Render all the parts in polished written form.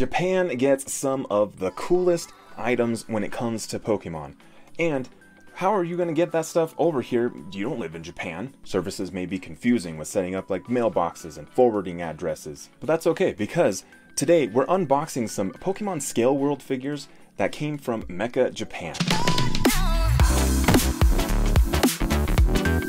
Japan gets some of the coolest items when it comes to Pokemon. And how are you going to get that stuff over here? You don't live in Japan. Services may be confusing with setting up like mailboxes and forwarding addresses. But that's okay, because today we're unboxing some Pokemon Scale World figures that came from Meccha Japan.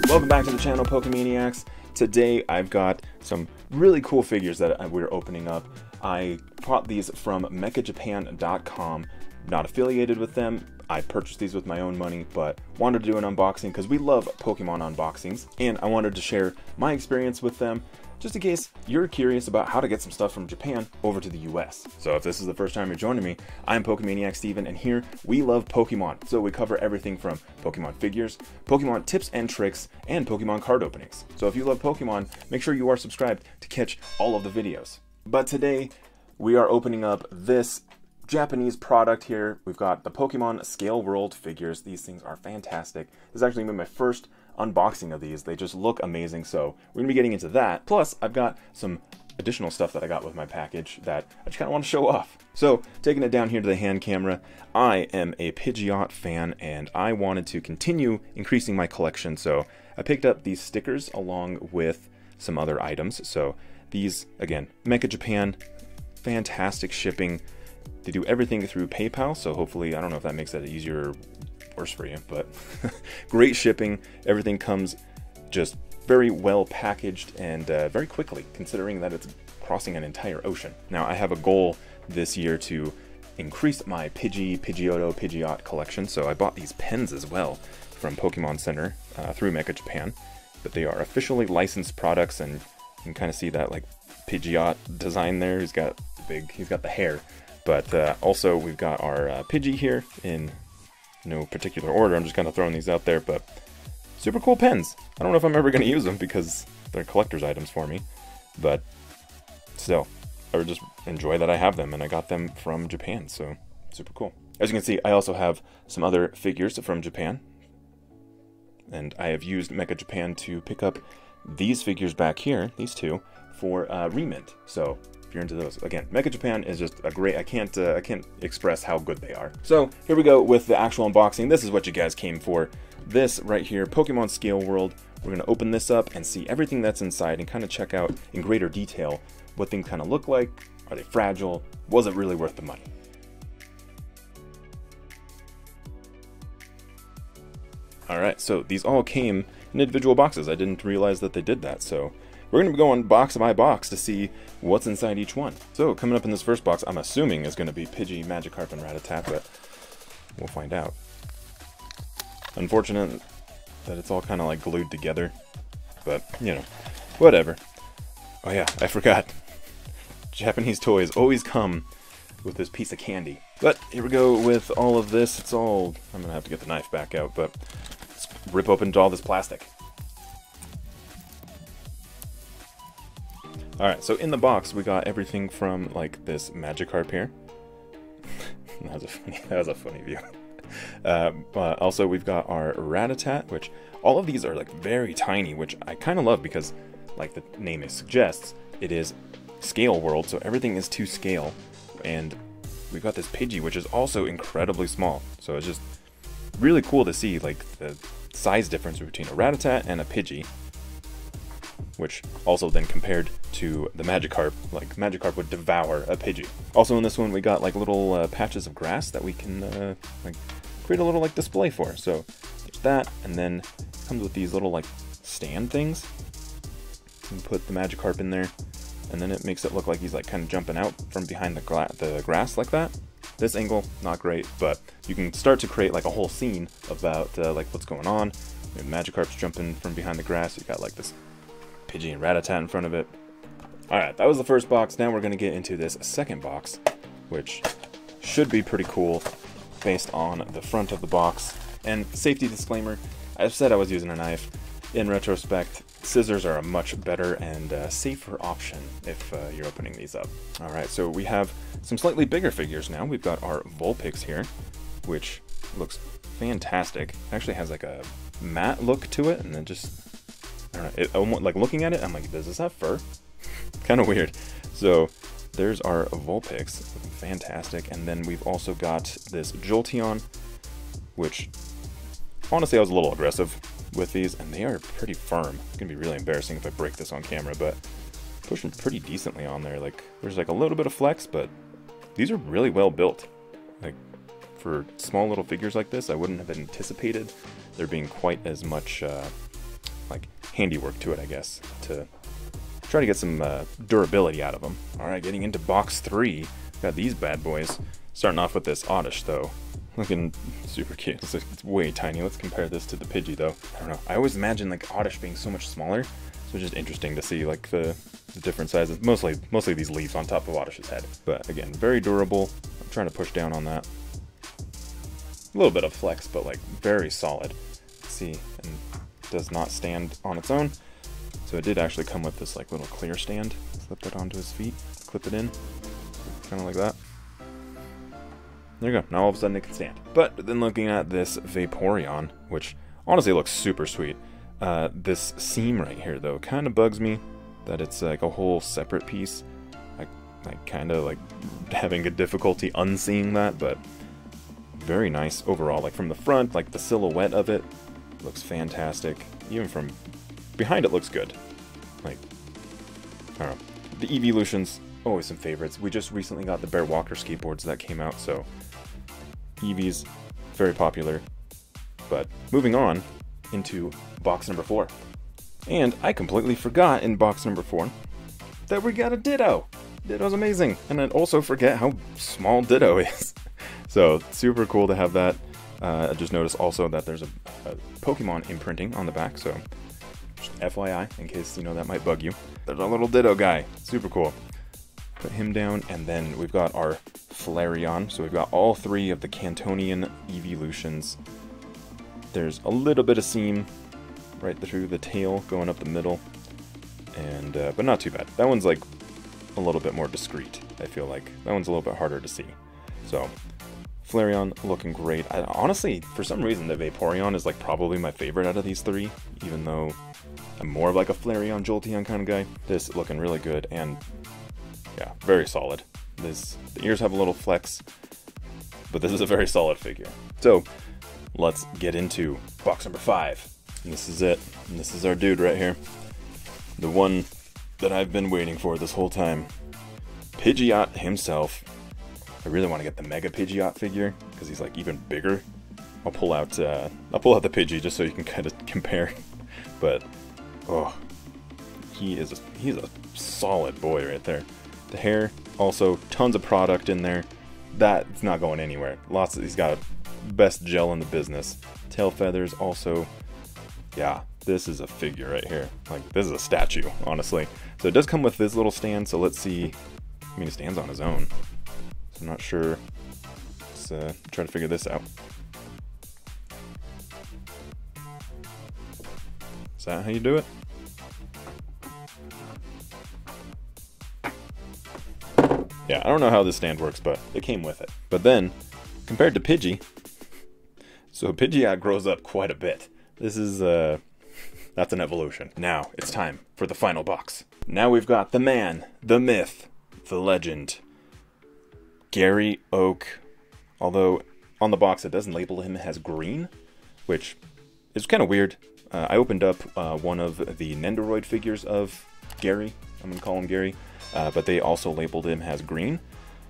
Welcome back to the channel, Pokemaniacs. Today I've got some really cool figures that we're opening up. I bought these from MecchaJapan.com. Not affiliated with them. I purchased these with my own money, but wanted to do an unboxing because we love Pokemon unboxings, and I wanted to share my experience with them, just in case you're curious about how to get some stuff from Japan over to the US. So if this is the first time you're joining me, I'm Pokemaniac Steven, and here we love Pokemon. So we cover everything from Pokemon figures, Pokemon tips and tricks, and Pokemon card openings. So if you love Pokemon, make sure you are subscribed to catch all of the videos. But today, we are opening up this Japanese product here. We've got the Pokemon Scale World figures. These things are fantastic. This is actually my first unboxing of these. They just look amazing, so we're gonna be getting into that. Plus, I've got some additional stuff that I got with my package that I just kind of want to show off. So, taking it down here to the hand camera, I am a Pidgeot fan, and I wanted to continue increasing my collection, so I picked up these stickers along with some other items. So, these, again, Meccha Japan, fantastic shipping. They do everything through PayPal, so hopefully, I don't know if that makes that easier or worse for you, but great shipping. Everything comes just very well packaged and very quickly, considering that it's crossing an entire ocean. Now, I have a goal this year to increase my Pidgey, Pidgeotto, Pidgeot collection, so I bought these pens as well from Pokemon Center through Meccha Japan, but they are officially licensed products, and you can kind of see that like Pidgeot design there. He's got the hair. But also, we've got our Pidgey here in no particular order. I'm just kind of throwing these out there, but super cool pens. I don't know if I'm ever going to use them because they're collector's items for me, but still, I would just enjoy that I have them, and I got them from Japan, so super cool. As you can see, I also have some other figures from Japan, and I have used Meccha Japan to pick up these figures back here, these two, for remint. So if you're into those, again, Meccha Japan is just a great, I can't express how good they are. So here we go with the actual unboxing. This is what you guys came for. This right here, Pokemon Scale World. We're gonna open this up and see everything that's inside and kind of check out in greater detail what things kind of look like. Are they fragile? Was it really worth the money? All right, so these all came in individual boxes. I didn't realize that they did that, so we're going to be going box by box to see what's inside each one. So, coming up in this first box, I'm assuming is going to be Pidgey, Magikarp, and Rattata, but we'll find out. Unfortunate that it's all kind of like glued together, but, you know, whatever. Oh yeah, I forgot. Japanese toys always come with this piece of candy. But, here we go with all of this. It's all... I'm going to have to get the knife back out, but let's rip open all this plastic. Alright, so in the box we got everything from like this Magikarp here. that was a funny view. Also we've got our Rattata, which all of these are like very tiny, which I kind of love because like the name suggests, it is Scale World, so everything is to scale. And we've got this Pidgey, which is also incredibly small. So it's just really cool to see like the size difference between a Rattata and a Pidgey, which also then compared to the Magikarp, like Magikarp would devour a Pidgey. Also in this one we got like little patches of grass that we can like create a little like display for. So there's that, and then it comes with these little like stand things. You can put the Magikarp in there, and then it makes it look like he's like kind of jumping out from behind the grass like that. This angle, not great, but you can start to create like a whole scene about like what's going on. You know, Magikarp's jumping from behind the grass, you got like this Pidgey and Rattata in front of it. Alright, that was the first box. Now we're going to get into this second box, which should be pretty cool based on the front of the box. And safety disclaimer, I've said I was using a knife. In retrospect, scissors are a much better and safer option if you're opening these up. Alright, so we have some slightly bigger figures now. We've got our Vulpix here, which looks fantastic. It actually has like a matte look to it, and then just... I don't know, like looking at it, I'm like, does this have fur? Kind of weird. So There's our Vulpix, fantastic. And then we've also got this Jolteon, which honestly I was a little aggressive with these, and they are pretty firm. It's gonna be really embarrassing if I break this on camera, but pushing pretty decently on there. Like, there's like a little bit of flex, but these are really well built. Like, for small little figures like this, I wouldn't have anticipated there being quite as much like handiwork to it, I guess, to try to get some durability out of them. All right, getting into box three, got these bad boys. Starting off with this Oddish, though. Looking super cute. It's way tiny. Let's compare this to the Pidgey, though. I don't know. I always imagine like Oddish being so much smaller, so it's just interesting to see like the different sizes. Mostly these leaves on top of Oddish's head. But again, very durable. I'm trying to push down on that. A little bit of flex, but like very solid. Let's see, and does not stand on its own. So it did actually come with this like little clear stand. Slip that onto his feet, clip it in, kind of like that. There you go, now all of a sudden it can stand. But then looking at this Vaporeon, which honestly looks super sweet. This seam right here though, kind of bugs me that it's like a whole separate piece. I kind of like having a difficulty unseeing that, but very nice overall. Like from the front, like the silhouette of it looks fantastic. Even from behind it looks good. Like, I don't know. The Eeveelutions, always some favorites. We just recently got the Bear Walker skateboards that came out, so Eevees, very popular. But moving on into box number four. And I completely forgot in box number four that we got a Ditto. Ditto's amazing. And I also forget how small Ditto is. So super cool to have that. I just noticed also that there's a Pokemon imprinting on the back, so just FYI, in case you know that might bug you. There's a little Ditto guy, super cool. Put him down, and then we've got our Flareon. So we've got all three of the Cantonian Eeveelutions. There's a little bit of seam right through the tail, going up the middle, and but not too bad. That one's like a little bit more discreet, I feel like. That one's a little bit harder to see. So Flareon looking great. Honestly, for some reason, the Vaporeon is like probably my favorite out of these three, even though I'm more of like a Flareon, Jolteon kind of guy. This looking really good, and yeah, very solid. The ears have a little flex, but this is a very solid figure. So let's get into box number five. And this is it. And this is our dude right here. The one that I've been waiting for this whole time. Pidgeot himself. I really want to get the Mega Pidgeot figure because he's like even bigger. I'll pull out the Pidgey just so you can kind of compare. But oh, he's a solid boy right there. The hair, also tons of product in there. That's not going anywhere. He's got best gel in the business. Tail feathers also. Yeah, this is a figure right here. Like, this is a statue, honestly. So it does come with this little stand. So let's see. I mean, it stands on his own. I'm not sure. Let's try to figure this out. Is that how you do it? Yeah, I don't know how this stand works, but it came with it. But then, compared to Pidgey, so Pidgeot grows up quite a bit. This is, that's an evolution. Now, it's time for the final box. Now we've got the man, the myth, the legend, Gary Oak, although on the box it doesn't label him as green, which is kind of weird. I opened up one of the Nendoroid figures of Gary, I'm going to call him Gary, but they also labeled him as green.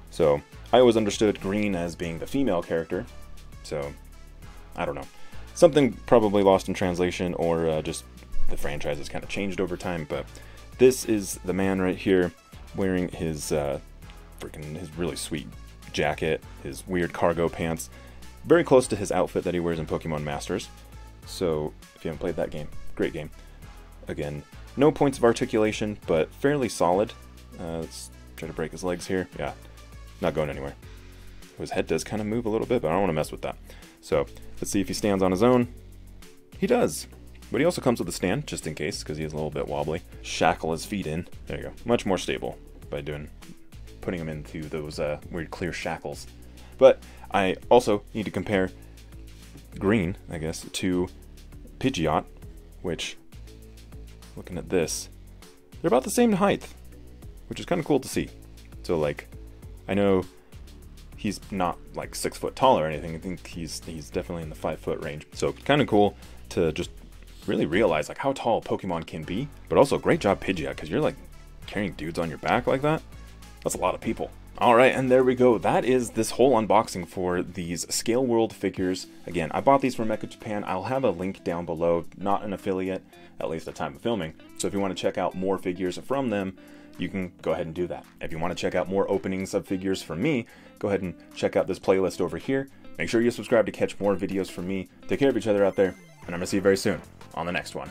So I always understood green as being the female character, so I don't know. Something probably lost in translation, or just the franchise has kind of changed over time, but this is the man right here wearing his... his really sweet jacket, his weird cargo pants, very close to his outfit that he wears in Pokemon Masters. So if you haven't played that game, great game. Again, no points of articulation, but fairly solid. Let's try to break his legs here. Yeah, not going anywhere. His head does kind of move a little bit, but I don't want to mess with that. So let's see if he stands on his own. He does, but he also comes with a stand just in case, because he is a little bit wobbly. Shackle his feet in. There you go. Much more stable by putting them into those weird clear shackles. But I also need to compare green, I guess, to Pidgeot, which, looking at this, they're about the same height, which is kind of cool to see. So like, I know he's not like 6 foot tall or anything. I think he's definitely in the 5 foot range. So kind of cool to just really realize like how tall Pokemon can be. But also great job Pidgeot, because you're like carrying dudes on your back like that. That's a lot of people. All right, and there we go. That is this whole unboxing for these Scale World figures. Again, I bought these from Meccha Japan. I'll have a link down below, not an affiliate, at least at the time of filming. So if you want to check out more figures from them, you can go ahead and do that. If you want to check out more openings of figures from me, go ahead and check out this playlist over here. Make sure you subscribe to catch more videos from me. Take care of each other out there, and I'm going to see you very soon on the next one.